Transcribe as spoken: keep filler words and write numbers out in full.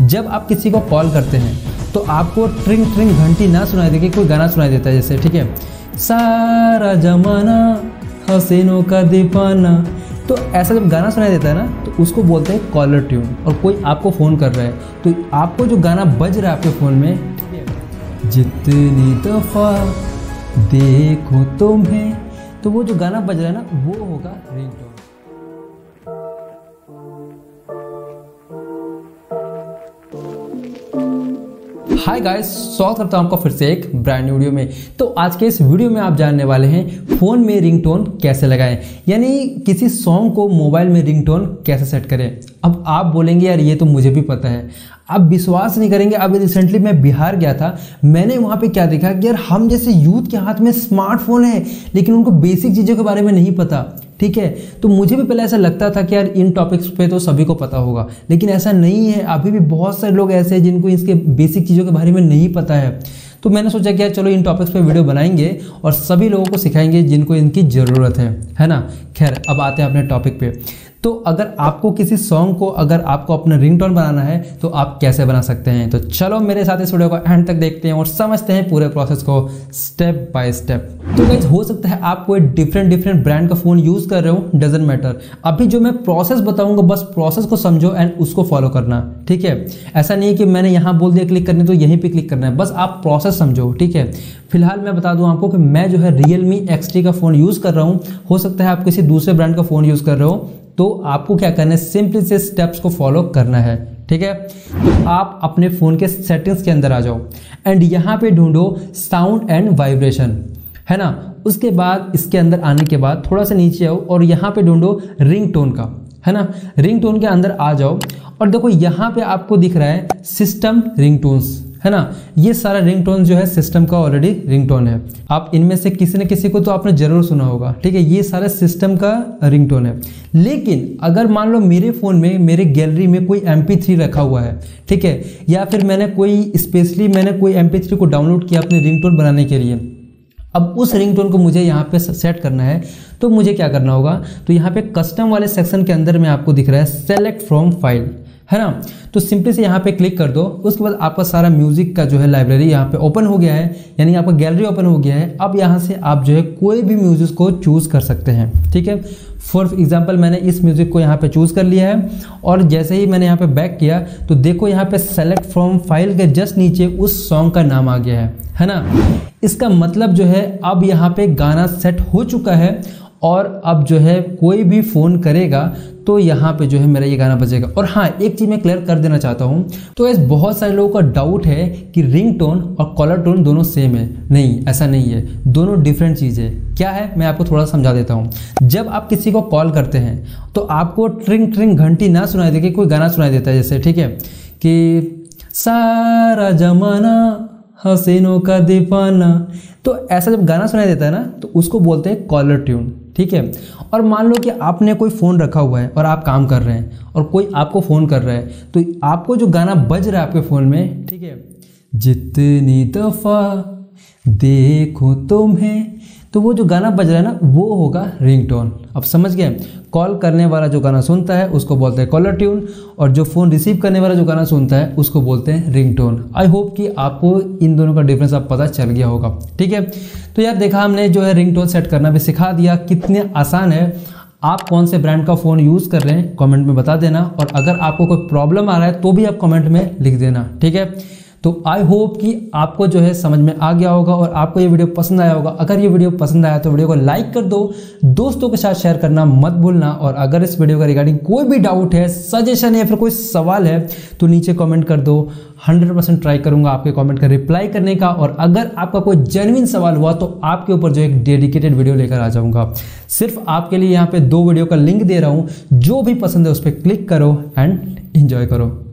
जब आप किसी को कॉल करते हैं तो आपको ट्रिंग ट्रिंग घंटी ना सुनाई देगी, कोई गाना सुनाई देता है जैसे, ठीक है, सारा जमाना हसीनों का दीवाना, तो ऐसा जब गाना सुनाई देता है ना तो उसको बोलते हैं कॉलर ट्यून। और कोई आपको फ़ोन कर रहा है तो आपको जो गाना बज रहा है आपके फ़ोन में, जितनी दफ़ा देखो तुम्हें, तो वो जो गाना बज रहा है ना वो होगा रिंग टोन। हाय गाइस, स्वागत करता हूं आपका फिर से एक ब्रांड न्यू वीडियो में। तो आज के इस वीडियो में आप जानने वाले हैं फ़ोन में रिंगटोन कैसे लगाएं, यानी किसी सॉन्ग को मोबाइल में रिंगटोन कैसे सेट करें। अब आप बोलेंगे यार ये तो मुझे भी पता है, आप विश्वास नहीं करेंगे। अब रिसेंटली मैं बिहार गया था, मैंने वहाँ पे क्या देखा कि यार हम जैसे यूथ के हाथ में स्मार्टफोन है लेकिन उनको बेसिक चीज़ों के बारे में नहीं पता, ठीक है। तो मुझे भी पहले ऐसा लगता था कि यार इन टॉपिक्स पे तो सभी को पता होगा, लेकिन ऐसा नहीं है। अभी भी बहुत सारे लोग ऐसे हैं जिनको इसके बेसिक चीज़ों के बारे में नहीं पता है। तो मैंने सोचा कि यार चलो इन टॉपिक्स पे वीडियो बनाएंगे और सभी लोगों को सिखाएंगे जिनको इनकी ज़रूरत है, है ना। खैर, अब आते हैं अपने टॉपिक पे। तो अगर आपको किसी सॉन्ग को, अगर आपको अपना रिंगटोन बनाना है तो आप कैसे बना सकते हैं, तो चलो मेरे साथ इस वीडियो को एंड तक देखते हैं और समझते हैं पूरे प्रोसेस को स्टेप बाय स्टेप। तो गाइस, हो सकता है आप कोई डिफरेंट डिफरेंट ब्रांड का फ़ोन यूज़ कर रहे हो, डजेंट मैटर। अभी जो मैं प्रोसेस बताऊंगा बस प्रोसेस को समझो एंड उसको फॉलो करना, ठीक है। ऐसा नहीं है कि मैंने यहाँ बोल दिया क्लिक करने तो यहीं पर क्लिक करना है, बस आप प्रोसेस समझो, ठीक है। फिलहाल मैं बता दूं आपको कि मैं जो है Realme X T का फ़ोन यूज़ कर रहा हूँ। हो सकता है आप किसी दूसरे ब्रांड का फ़ोन यूज़ कर रहे हो, तो आपको क्या करना है, सिंपली से स्टेप्स को फॉलो करना है, ठीक है। तो आप अपने फ़ोन के सेटिंग्स के अंदर आ जाओ एंड यहाँ पे ढूंढो साउंड एंड वाइब्रेशन, है ना। उसके बाद इसके अंदर आने के बाद थोड़ा सा नीचे आओ और यहाँ पे ढूंढो रिंग टोन का, है ना। रिंग टोन के अंदर आ जाओ और देखो यहाँ पे आपको दिख रहा है सिस्टम रिंग टोन्स, है ना। ये सारा रिंगटोन जो है सिस्टम का ऑलरेडी रिंगटोन है। आप इनमें से किसी न किसी को तो आपने जरूर सुना होगा, ठीक है। ये सारा सिस्टम का रिंगटोन है। लेकिन अगर मान लो मेरे फ़ोन में, मेरे गैलरी में कोई एम पी थ्री रखा हुआ है, ठीक है, या फिर मैंने कोई स्पेशली मैंने कोई एम पी थ्री को डाउनलोड किया अपने रिंगटोन बनाने के लिए। अब उस रिंगटोन को मुझे यहाँ पे सेट करना है, तो मुझे क्या करना होगा, तो यहाँ पे कस्टम वाले सेक्शन के अंदर में आपको दिख रहा है सेलेक्ट फ्रॉम फाइल, है ना। तो सिंपली से यहाँ पे क्लिक कर दो। उसके बाद आपका सारा म्यूज़िक का जो है लाइब्रेरी यहाँ पे ओपन हो गया है, यानी आपका गैलरी ओपन हो गया है। अब यहाँ से आप जो है कोई भी म्यूज़िक को चूज़ कर सकते हैं, ठीक है। फॉर एग्जांपल मैंने इस म्यूज़िक को यहाँ पे चूज़ कर लिया है और जैसे ही मैंने यहाँ पे बैक किया तो देखो यहाँ पे सेलेक्ट फ्रॉम फाइल के जस्ट नीचे उस सॉन्ग का नाम आ गया है, है ना। इसका मतलब जो है अब यहाँ पे गाना सेट हो चुका है और अब जो है कोई भी फ़ोन करेगा तो यहाँ पे जो है मेरा ये गाना बजेगा। और हाँ, एक चीज़ मैं क्लियर कर देना चाहता हूँ, तो इस बहुत सारे लोगों का डाउट है कि रिंग टोन और कॉलर टोन दोनों सेम है। नहीं, ऐसा नहीं है, दोनों डिफरेंट चीज़ है। क्या है, मैं आपको थोड़ा समझा देता हूँ। जब आप किसी को कॉल करते हैं तो आपको ट्रिंग ट्रिंग घंटी ना सुनाई देगी, कोई गाना सुनाई देता है जैसे, ठीक है, कि सारा जमाना हसीनों का दीवाना, तो ऐसा जब गाना सुनाई देता है ना तो उसको बोलते हैं कॉलर ट्यून, ठीक है। और मान लो कि आपने कोई फ़ोन रखा हुआ है और आप काम कर रहे हैं और कोई आपको फ़ोन कर रहा है, तो आपको जो गाना बज रहा है आपके फ़ोन में, ठीक है, जितनी दफ़ा देखो तुम्हें, तो वो जो गाना बज रहा है ना वो होगा रिंगटोन। अब समझ गए, कॉल करने वाला जो गाना सुनता है उसको बोलते हैं कॉलर ट्यून और जो फ़ोन रिसीव करने वाला जो गाना सुनता है उसको बोलते हैं रिंगटोन। आई होप कि आपको इन दोनों का डिफरेंस आप पता चल गया होगा, ठीक है। तो यार देखा, हमने जो है रिंगटोन सेट करना भी सिखा दिया, कितने आसान है। आप कौन से ब्रांड का फ़ोन यूज़ कर रहे हैं कमेंट में बता देना, और अगर आपको कोई प्रॉब्लम आ रहा है तो भी आप कमेंट में लिख देना, ठीक है। तो आई होप कि आपको जो है समझ में आ गया होगा और आपको ये वीडियो पसंद आया होगा। अगर ये वीडियो पसंद आया तो वीडियो को लाइक कर दो, दोस्तों के साथ शेयर करना मत भूलना। और अगर इस वीडियो का रिगार्डिंग कोई भी डाउट है, सजेशन है या फिर कोई सवाल है तो नीचे कमेंट कर दो। हंड्रेड परसेंट ट्राई करूंगा आपके कमेंट का रिप्लाई करने का। और अगर आपका कोई जेन्युइन सवाल हुआ तो आपके ऊपर जो एक डेडिकेटेड वीडियो लेकर आ जाऊंगा। सिर्फ आपके लिए यहाँ पे दो वीडियो का लिंक दे रहा हूँ, जो भी पसंद है उस पर क्लिक करो एंड एंजॉय करो।